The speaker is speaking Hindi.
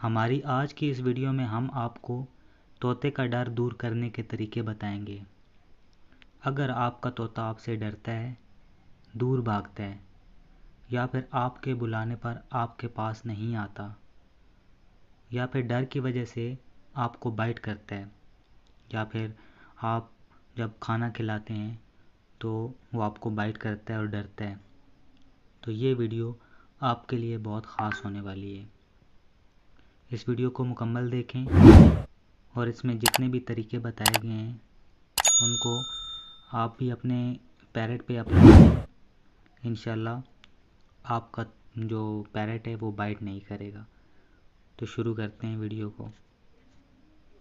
हमारी आज की इस वीडियो में हम आपको तोते का डर दूर करने के तरीके बताएंगे। अगर आपका तोता आपसे डरता है, दूर भागता है या फिर आपके बुलाने पर आपके पास नहीं आता या फिर डर की वजह से आपको बाइट करता है या फिर आप जब खाना खिलाते हैं तो वो आपको बाइट करता है और डरता है, तो ये वीडियो आपके लिए बहुत ख़ास होने वाली है। इस वीडियो को मुकम्मल देखें और इसमें जितने भी तरीके बताए गए हैं उनको आप भी अपने पैरेट पे अप्लाई करें। इंशाल्लाह आपका जो पैरेट है वो बाइट नहीं करेगा। तो शुरू करते हैं वीडियो को।